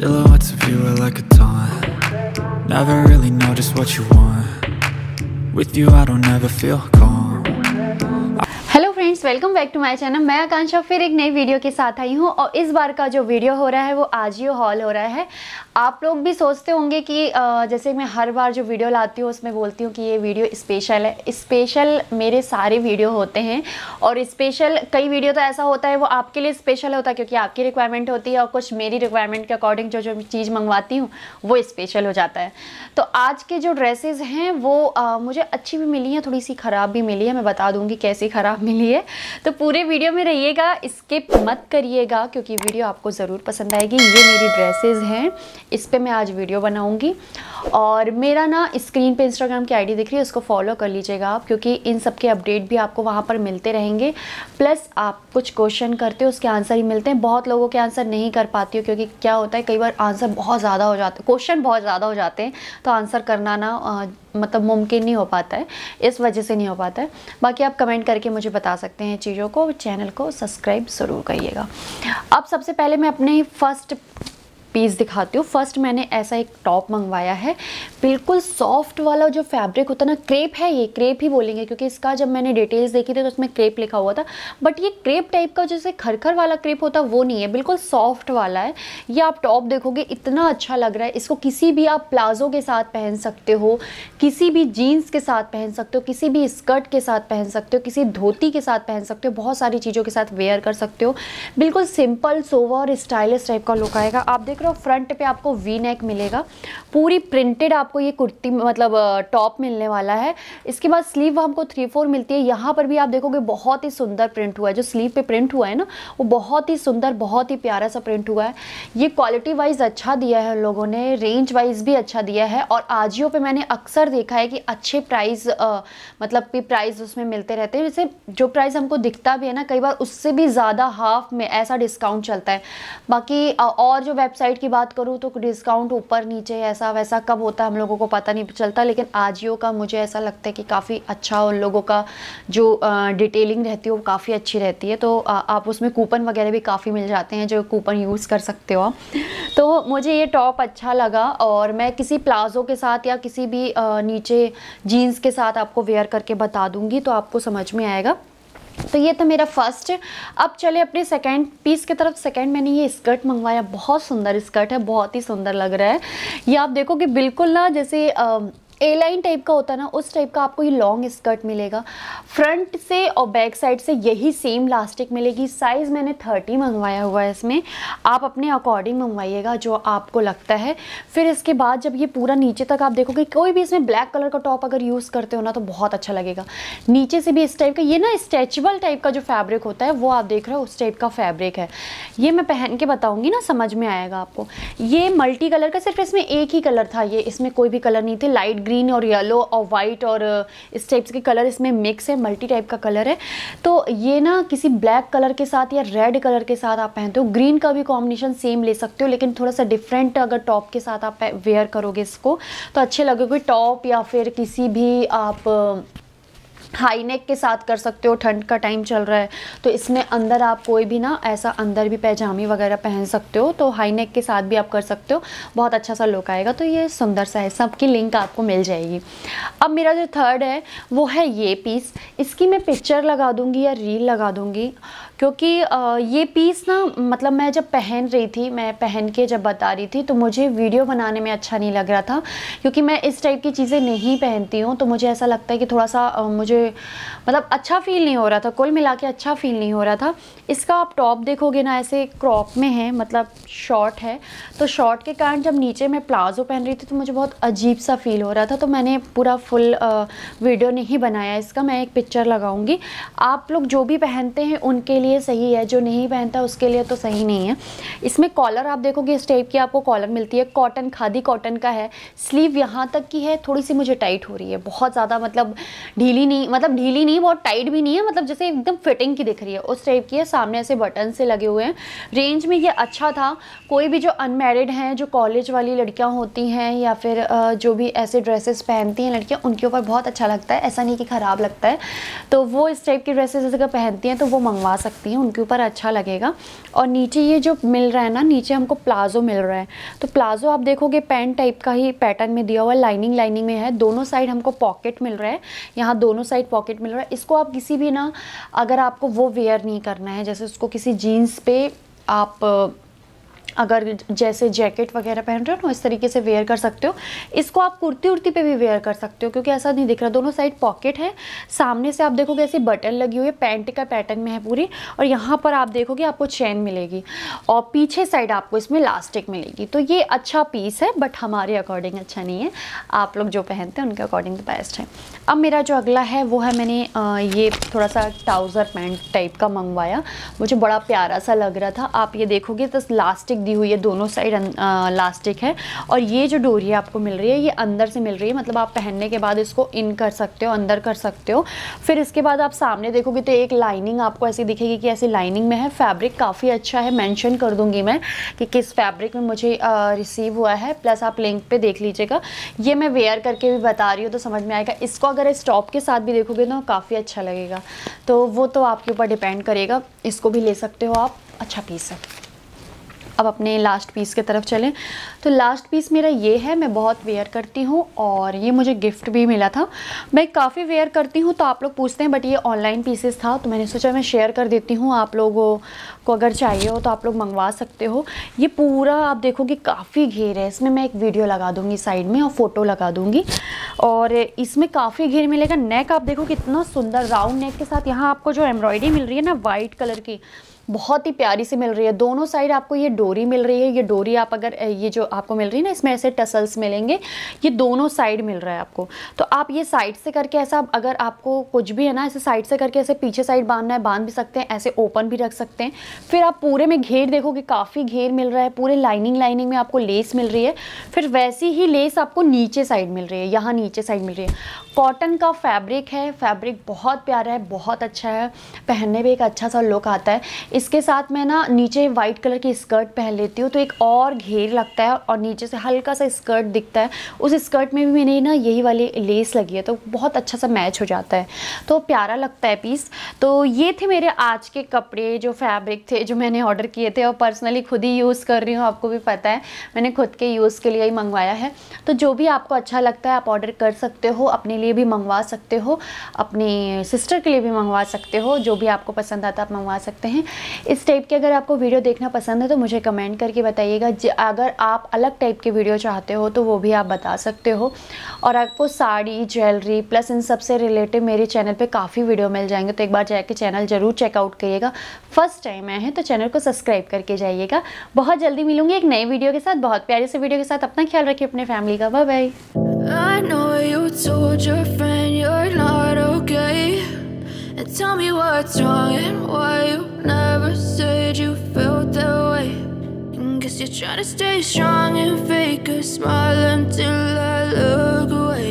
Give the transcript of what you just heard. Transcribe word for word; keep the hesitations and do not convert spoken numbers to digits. Silhouettes of you are like a taunt. Never really know just what you want. With you I don't ever feel calm. Hello friends, welcome back to my channel. मैं आकांक्षा फिर एक नई video के साथ आई हूँ और इस बार का जो वीडियो हो रहा है वो आजियो हॉल हो रहा है। आप लोग भी सोचते होंगे कि जैसे मैं हर बार जो वीडियो लाती हूँ उसमें बोलती हूँ कि ये वीडियो स्पेशल है। स्पेशल मेरे सारे वीडियो होते हैं और स्पेशल कई वीडियो तो ऐसा होता है वो आपके लिए स्पेशल होता है क्योंकि आपकी रिक्वायरमेंट होती है और कुछ मेरी रिक्वायरमेंट के अकॉर्डिंग जो जो चीज़ मंगवाती हूँ वो स्पेशल हो जाता है। तो आज के जो ड्रेसेस हैं वो आ, मुझे अच्छी भी मिली है, थोड़ी सी ख़राब भी मिली है। मैं बता दूँगी कैसी ख़राब मिली है। तो पूरे वीडियो में रहिएगा, स्किप मत करिएगा क्योंकि वीडियो आपको ज़रूर पसंद आएगी। ये मेरी ड्रेसेस हैं, इस पे मैं आज वीडियो बनाऊंगी और मेरा ना स्क्रीन पे इंस्टाग्राम की आईडी दिख रही है, उसको फॉलो कर लीजिएगा आप क्योंकि इन सब के अपडेट भी आपको वहाँ पर मिलते रहेंगे। प्लस आप कुछ क्वेश्चन करते हो उसके आंसर ही मिलते हैं। बहुत लोगों के आंसर नहीं कर पाती हो क्योंकि क्या होता है कई बार आंसर बहुत ज़्यादा हो जाते, क्वेश्चन बहुत ज़्यादा हो जाते हैं तो आंसर करना ना आ, मतलब मुमकिन नहीं हो पाता है, इस वजह से नहीं हो पाता है। बाकी आप कमेंट करके मुझे बता सकते हैं चीज़ों को। चैनल को सब्सक्राइब ज़रूर करिएगा। अब सबसे पहले मैं अपने फर्स्ट पीस दिखाती हूँ। फर्स्ट मैंने ऐसा एक टॉप मंगवाया है, बिल्कुल सॉफ्ट वाला जो फैब्रिक होता ना, क्रेप है, ये क्रेप ही बोलेंगे क्योंकि इसका जब मैंने डिटेल्स देखी थी तो उसमें क्रेप लिखा हुआ था, बट ये क्रेप टाइप का जैसे खरखर वाला क्रेप होता वो नहीं है, बिल्कुल सॉफ्ट वाला है। ये आप टॉप देखोगे इतना अच्छा लग रहा है। इसको किसी भी आप प्लाजो के साथ पहन सकते हो, किसी भी जीन्स के साथ पहन सकते हो, किसी भी स्कर्ट के साथ पहन सकते हो, किसी धोती के साथ पहन सकते हो, बहुत सारी चीज़ों के साथ वेयर कर सकते हो। बिल्कुल सिंपल सोवर और स्टाइलिश टाइप का लुक आएगा। आप फ्रंट पे आपको वी नेक मिलेगा, पूरी प्रिंटेड आपको ये कुर्ती मतलब टॉप मिलने वाला है। इसके बाद स्लीव हमको थ्री फोर मिलती है। यहाँ पर भी आप देखोगे बहुत ही सुंदर प्रिंट हुआ है, जो स्लीव पे प्रिंट हुआ है ना वो बहुत ही सुंदर, बहुत ही प्यारा सा प्रिंट हुआ है। ये क्वालिटी वाइज अच्छा दिया है लोगों ने, रेंज वाइज भी अच्छा दिया है। और आजियो पे मैंने अक्सर देखा है कि अच्छे प्राइस आ, मतलब कि प्राइस उसमें मिलते रहते हैं। जैसे जो प्राइस हमको दिखता भी है ना कई बार उससे भी ज़्यादा हाफ में ऐसा डिस्काउंट चलता है। बाकी और जो वेबसाइट साइट की बात करूँ तो डिस्काउंट ऊपर नीचे ऐसा वैसा कब होता है हम लोगों को पता नहीं चलता, लेकिन आजियो का मुझे ऐसा लगता है कि काफ़ी अच्छा उन लोगों का जो डिटेलिंग रहती है वो काफ़ी अच्छी रहती है। तो आ, आप उसमें कूपन वगैरह भी काफ़ी मिल जाते हैं जो कूपन यूज़ कर सकते हो। तो मुझे ये टॉप अच्छा लगा और मैं किसी प्लाजो के साथ या किसी भी आ, नीचे जीन्स के साथ आपको वेयर करके बता दूँगी तो आपको समझ में आएगा। तो ये था मेरा फर्स्ट। अब चले अपने सेकंड पीस की तरफ। सेकंड मैंने ये स्कर्ट मंगवाया, बहुत सुंदर स्कर्ट है, बहुत ही सुंदर लग रहा है। ये आप देखोगे बिल्कुल ना जैसे आ, ए लाइन टाइप का होता है ना उस टाइप का आपको ये लॉन्ग स्कर्ट मिलेगा। फ्रंट से और बैक साइड से यही सेम इलास्टिक मिलेगी। साइज़ मैंने थर्टी मंगवाया हुआ है, इसमें आप अपने अकॉर्डिंग मंगवाइएगा जो आपको लगता है। फिर इसके बाद जब ये पूरा नीचे तक आप देखोगे, कोई भी इसमें ब्लैक कलर का टॉप अगर यूज़ करते हो ना तो बहुत अच्छा लगेगा। नीचे से भी इस टाइप का, ये ना स्ट्रेचेबल टाइप का जो फैब्रिक होता है वो आप देख रहे हो उस टाइप का फैब्रिक है। ये मैं पहन के बताऊँगी ना, समझ में आएगा आपको। ये मल्टी कलर का, सिर्फ इसमें एक ही कलर था, ये इसमें कोई भी कलर नहीं थे। लाइट ग्रीन और येलो और वाइट और इस टाइप्स के कलर इसमें मिक्स है, मल्टी टाइप का कलर है। तो ये ना किसी ब्लैक कलर के साथ या रेड कलर के साथ आप पहनते हो, ग्रीन का भी कॉम्बिनेशन सेम ले सकते हो, लेकिन थोड़ा सा डिफरेंट अगर टॉप के साथ आप वेयर करोगे इसको तो अच्छे लगोगे। टॉप या फिर किसी भी आप हाई नेक के साथ कर सकते हो। ठंड का टाइम चल रहा है तो इसमें अंदर आप कोई भी ना ऐसा अंदर भी पैजामी वगैरह पहन सकते हो, तो हाई नेक के साथ भी आप कर सकते हो, बहुत अच्छा सा लुक आएगा। तो ये सुंदर सा है, सबकी लिंक आपको मिल जाएगी। अब मेरा जो थर्ड है वो है ये पीस। इसकी मैं पिक्चर लगा दूँगी या रील लगा दूँगी क्योंकि ये पीस ना मतलब मैं जब पहन रही थी, मैं पहन के जब बता रही थी तो मुझे वीडियो बनाने में अच्छा नहीं लग रहा था क्योंकि मैं इस टाइप की चीज़ें नहीं पहनती हूँ। तो मुझे ऐसा लगता है कि थोड़ा सा मुझे मतलब अच्छा फ़ील नहीं हो रहा था, कुल मिला के अच्छा फ़ील नहीं हो रहा था। इसका आप टॉप देखोगे ना ऐसे क्रॉप में है, मतलब शॉर्ट है, तो शॉर्ट के कारण जब नीचे मैं प्लाजो पहन रही थी तो मुझे बहुत अजीब सा फ़ील हो रहा था। तो मैंने पूरा फुल वीडियो नहीं बनाया इसका, मैं एक पिक्चर लगाऊँगी। आप लोग जो भी पहनते हैं उनके लिए सही है, जो नहीं पहनता उसके लिए तो सही नहीं है। इसमें कॉलर आप देखोगे इस टाइप की आपको कॉलर मिलती है, कॉटन खादी कॉटन का है। स्लीव यहाँ तक की है, थोड़ी सी मुझे टाइट हो रही है, बहुत ज़्यादा मतलब ढीली नहीं, मतलब ढीली नहीं बहुत टाइट भी नहीं है, मतलब जैसे एकदम फिटिंग की दिख रही है उस टाइप की है। सामने ऐसे बटन से लगे हुए हैं। रेंज में ये अच्छा था। कोई भी जो अनमेरिड हैं, जो कॉलेज वाली लड़कियाँ होती हैं या फिर जो भी ऐसे ड्रेसेस पहनती हैं लड़कियाँ, उनके ऊपर बहुत अच्छा लगता है, ऐसा नहीं कि ख़राब लगता है। तो वो इस टाइप की ड्रेसेस अगर पहनती हैं तो वो मंगवा सकते सकती हैं, उनके ऊपर अच्छा लगेगा। और नीचे ये जो मिल रहा है ना, नीचे हमको प्लाजो मिल रहा है, तो प्लाजो आप देखोगे पैंट टाइप का ही पैटर्न में दिया हुआ, लाइनिंग लाइनिंग में है। दोनों साइड हमको पॉकेट मिल रहा है, यहाँ दोनों साइड पॉकेट मिल रहा है। इसको आप किसी भी ना, अगर आपको वो वेयर नहीं करना है, जैसे उसको किसी जीन्स पे आप अगर जैसे जैकेट वगैरह पहन रहे हो ना, इस तरीके से वेयर कर सकते हो। इसको आप कुर्ती उर्ती पे भी वेयर कर सकते हो, क्योंकि ऐसा नहीं दिख रहा। दोनों साइड पॉकेट है, सामने से आप देखोगे ऐसी बटन लगी हुई है, पैंट का पैटर्न में है पूरी। और यहाँ पर आप देखोगे आपको चैन मिलेगी और पीछे साइड आपको इसमें इलास्टिक मिलेगी। तो ये अच्छा पीस है, बट हमारे अकॉर्डिंग अच्छा नहीं है। आप लोग जो पहनते हैं उनके अकॉर्डिंग तो बेस्ट है। अब मेरा जो अगला है वो है, मैंने ये थोड़ा सा ट्राउज़र पैंट टाइप का मंगवाया, मुझे बड़ा प्यारा सा लग रहा था। आप ये देखोगे तो इलास्टिक दी हुई है, दोनों साइड इलास्टिक है। और ये जो डोरी आपको मिल रही है ये अंदर से मिल रही है, मतलब आप पहनने के बाद इसको इन कर सकते हो, अंदर कर सकते हो। फिर इसके बाद आप सामने देखोगे तो एक लाइनिंग आपको ऐसी दिखेगी कि ऐसी लाइनिंग में है। फैब्रिक काफ़ी अच्छा है, मेंशन कर दूंगी मैं कि किस फैब्रिक में मुझे रिसीव हुआ है, प्लस आप लिंक पर देख लीजिएगा। ये मैं वेयर करके भी बता रही हूँ तो समझ में आएगा। इसको अगर इस टॉप के साथ भी देखोगे ना काफ़ी अच्छा लगेगा, तो वो तो आपके ऊपर डिपेंड करेगा, इसको भी ले सकते हो आप। अच्छा पीस है। अब अपने लास्ट पीस की तरफ चलें तो लास्ट पीस मेरा ये है, मैं बहुत वेयर करती हूँ और ये मुझे गिफ्ट भी मिला था। मैं काफ़ी वेयर करती हूँ तो आप लोग पूछते हैं, बट ये ऑनलाइन पीसेस था तो मैंने सोचा मैं शेयर कर देती हूँ। आप लोगों को अगर चाहिए हो तो आप लोग मंगवा सकते हो। ये पूरा आप देखोगे काफ़ी घेर है, इसमें मैं एक वीडियो लगा दूँगी साइड में और फ़ोटो लगा दूँगी। और इसमें काफ़ी घेर मिलेगा। नेक आप देखो कितना सुंदर राउंड नेक के साथ यहाँ आपको जो एम्ब्रॉयडरी मिल रही है ना वाइट कलर की, बहुत ही प्यारी सी मिल रही है। दोनों साइड आपको ये डोरी मिल रही है। ये डोरी आप अगर ये जो आपको मिल रही है ना, इसमें ऐसे टसल्स मिलेंगे, ये दोनों साइड मिल रहा है आपको। तो आप ये साइड से करके ऐसा, अगर आपको कुछ भी है ना ऐसे साइड से करके ऐसे पीछे साइड बांधना है बांध भी सकते हैं, ऐसे ओपन भी रख सकते हैं। फिर आप पूरे में घेर देखोगे, काफ़ी घेर मिल रहा है, पूरे लाइनिंग लाइनिंग में आपको लेस मिल रही है। फिर वैसी ही लेस आपको नीचे साइड मिल रही है, यहाँ नीचे साइड मिल रही है। कॉटन का फैब्रिक है, फैब्रिक बहुत प्यारा है, बहुत अच्छा है, पहनने में एक अच्छा सा लुक आता है। इसके साथ मैं ना नीचे वाइट कलर की स्कर्ट पहन लेती हूँ तो एक और घेर लगता है और नीचे से हल्का सा स्कर्ट दिखता है। उस स्कर्ट में भी मैंने ना यही वाली लेस लगी है, तो बहुत अच्छा सा मैच हो जाता है, तो प्यारा लगता है पीस। तो ये थे मेरे आज के कपड़े, जो फैब्रिक थे जो मैंने ऑर्डर किए थे और पर्सनली खुद ही यूज़ कर रही हूँ। आपको भी पता है मैंने खुद के यूज़ के लिए ही मंगवाया है। तो जो भी आपको अच्छा लगता है आप ऑर्डर कर सकते हो, अपने लिए भी मंगवा सकते हो, अपने सिस्टर के लिए भी मंगवा सकते हो। जो भी आपको पसंद आता है आप मंगवा सकते हैं। इस टाइप के अगर आपको वीडियो देखना पसंद है तो मुझे कमेंट करके बताइएगा। अगर आप अलग टाइप के वीडियो चाहते हो तो वो भी आप बता सकते हो। और आपको साड़ी, ज्वेलरी प्लस इन सब से रिलेटेड मेरे चैनल पे काफ़ी वीडियो मिल जाएंगे, तो एक बार जाके चैनल ज़रूर चेकआउट करिएगा। फर्स्ट टाइम आए हैं तो चैनल को सब्सक्राइब करके जाइएगा। बहुत जल्दी मिलूंगी एक नए वीडियो के साथ, बहुत प्यारे से वीडियो के साथ। अपना ख्याल रखिए, अपने फैमिली का। Bye bye. And tell me what's wrong and why you never said you felt that way. And guess you're trying to stay strong and fake a smile until I look away.